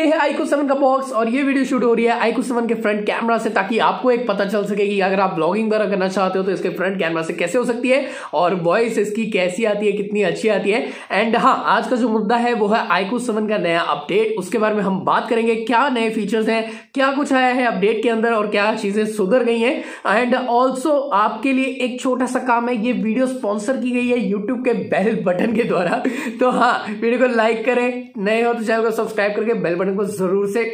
ये है iQOO 7 का बॉक्स और ये वीडियो शूट हो रही है iQOO 7 के फ्रंट कैमरा से, ताकि आपको एक पता चल सके कि अगर आप ब्लॉगिंग वगैरह करना चाहते हो तो इसके फ्रंट कैमरा से कैसे हो सकती है और वॉइस इसकी कैसी आती है, कितनी अच्छी आती है। एंड हाँ, आज का जो मुद्दा है वो है iQOO 7 का नया अपडेट, उसके बारे में हम बात करेंगे। क्या नए फीचर्स हैं, क्या कुछ आया है अपडेट के अंदर और क्या चीजें सुधर गई हैं। एंड ऑल्सो आपके लिए एक छोटा सा काम है, ये वीडियो स्पॉन्सर की गई है यूट्यूब के बेल बटन के द्वारा। तो हाँ, वीडियो को लाइक करें, नए हो तो चैनल को सब्सक्राइब करके बेल बटन को जरूर से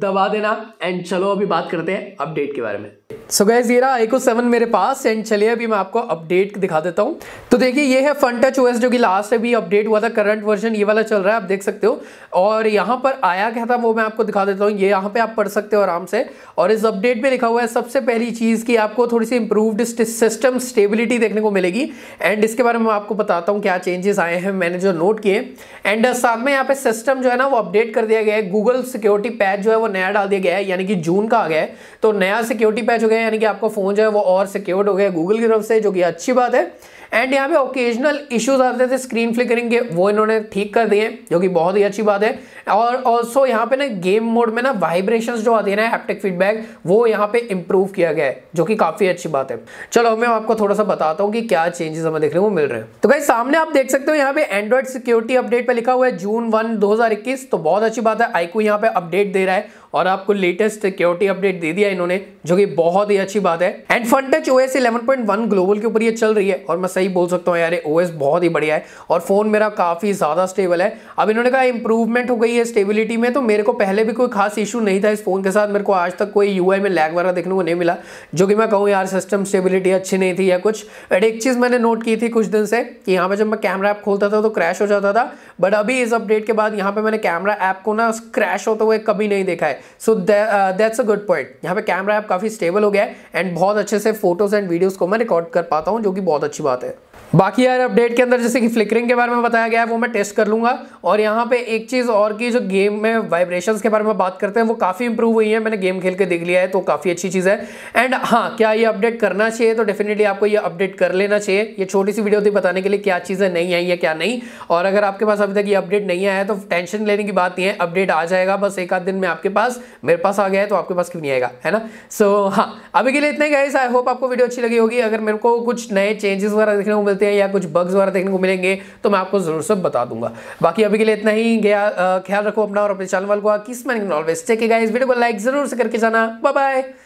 दबा देना। एंड चलो अभी बात करते हैं अपडेट के बारे में। सो गाइस, ये रहा iQOO 7 मेरे पास एंड चलिए अभी मैं आपको अपडेट दिखा देता हूं। तो देखिए, ये है Funtouch OS जो कि लास्ट अभी अपडेट हुआ था, करंट वर्जन ये वाला चल रहा है, आप देख सकते हो। और यहाँ पर आया क्या था वो मैं आपको दिखा देता हूँ, ये यहाँ पे आप पढ़ सकते हो आराम से। और इस अपडेट में लिखा हुआ है सबसे पहली चीज़ कि आपको थोड़ी सी इंप्रूव्ड सिस्टम स्टेबिलिटी देखने को मिलेगी। एंड इसके बारे में आपको बताता हूँ क्या चेंजेस आए हैं मैंने जो नोट किए। एंड साथ में यहाँ पे सिस्टम जो है ना वो अपडेट कर दिया गया है, गूगल सिक्योरिटी पैच जो है वो नया डाल दिया गया है, यानी कि जून का आ गया है। तो नया सिक्योरिटी पैच हो गया, यानी कि आपका फोन जो है वो और सिक्योर्ड हो गया गूगल की तरफ से, जो कि अच्छी बात है। एंड यहाँ पे ओकेजनल इश्यूज आते थे स्क्रीन फ्लिकरिंग के, वो इन्होंने ठीक कर दिए, जो कि बहुत ही अच्छी बात है। और ऑल्सो यहाँ पे ना गेम मोड में ना वाइब्रेशंस जो आती है ना, हैप्टिक फीडबैक, वो यहाँ पे इंप्रूव किया गया है, जो कि काफी अच्छी बात है। चलो मैं आपको थोड़ा सा बताता हूँ कि क्या चेंजेस हमें देखने को मिल रहे हैं। तो गाइस, सामने आप देख सकते हो यहाँ पे एंड्रॉइड सिक्योरिटी अपडेट पर लिखा हुआ है जून 1, 2021, तो बहुत अच्छी बात है। iQOO यहाँ पे अपडेट दे रहा है और आपको लेटेस्ट सिक्योरिटी अपडेट दे दिया इन्होंने, जो कि बहुत ही अच्छी बात है। एंड Funtouch OS 11.1 ग्लोबल के ऊपर ये चल रही है और मैं सही बोल सकता हूँ यार, ये OS बहुत ही बढ़िया है और फोन मेरा काफी ज्यादा स्टेबल है। अब इन्होंने कहा इंप्रूवमेंट हो गई है स्टेबिलिटी में, तो मेरे को पहले भी कोई खास इशू नहीं था इस फोन के साथ, मेरे को आज तक कोई UI में लैग वगैरह देखने को नहीं मिला, जो कि मैं कहूँ यार सिस्टम स्टेबिलिटी अच्छी नहीं थी या कुछ। एंड एक चीज मैंने नोट की थी कुछ दिन से कि यहाँ पे जब मैं कैमरा ऐप खोलता था तो क्रैश हो जाता था, बट अभी इस अपडेट के बाद यहाँ पे मैंने कैमरा ऐप को ना क्रैश होते हुए कभी नहीं देखा है। So that's a good point, यहाँ पे कैमरा ऐप काफी स्टेबल हो गया है एंड बहुत अच्छे से फोटोज एंड वीडियोस को मैं रिकॉर्ड कर पाता हूँ, जो कि बहुत अच्छी बात है। बाकी यार अपडेट के अंदर जैसे कि फ्लिकरिंग के बारे में बताया गया है वो मैं टेस्ट कर लूंगा। और यहाँ पे एक चीज और की, जो गेम में वाइब्रेशंस के बारे में बात करते हैं वो काफी इंप्रूव हुई है, मैंने गेम खेल के देख लिया है, तो काफी अच्छी चीज है। एंड हाँ, क्या ये अपडेट करना चाहिए, तो डेफिनेटली आपको ये अपडेट कर लेना चाहिए। ये छोटी सी वीडियो थी बताने के लिए क्या चीजें नई आई है क्या नहीं, और अगर आपके पास अभी तक ये अपडेट नहीं आया है तो टेंशन लेने की बात नहीं है, अपडेट आ जाएगा, बस एक आध दिन में आपके पास, मेरे पास आ गया है तो आपके पास क्यों नहीं आएगा, है ना। सो हाँ, अभी के लिए इतना ही गाइस, आई होप आपको वीडियो अच्छी लगी होगी। अगर मेरे को कुछ नए चेंजेस वगैरह देखने को मिलते हैं या कुछ बग्स वगैरह देखने को मिलेंगे तो मैं आपको जरूर से बता दूंगा। बाकी अभी के लिए इतना ही, ख्याल रखो अपना और अपने चैनल वालों का। किस मैन always take care guys, video को लाइक जरूर से करके जाना। Bye bye.